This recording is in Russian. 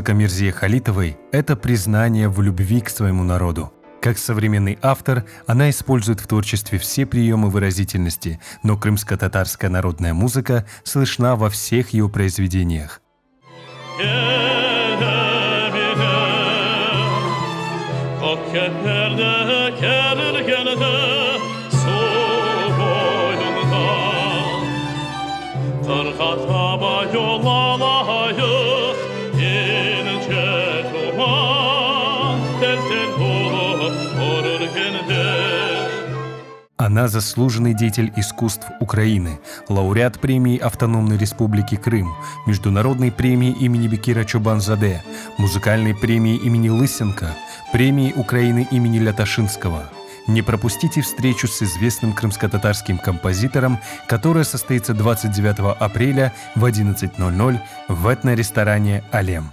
музыка Мерзие Халитовой – это признание в любви к своему народу. Как современный автор, она использует в творчестве все приемы выразительности, но крымско-татарская народная музыка слышна во всех ее произведениях. Она заслуженный деятель искусств Украины, лауреат премии Автономной Республики Крым, Международной премии имени Бекира Чубанзаде, музыкальной премии имени Лысенко, премии Украины имени Лятошинского. Не пропустите встречу с известным крымско-татарским композитором, которая состоится 29 апреля в 11:00 в этно-ресторане «Alem».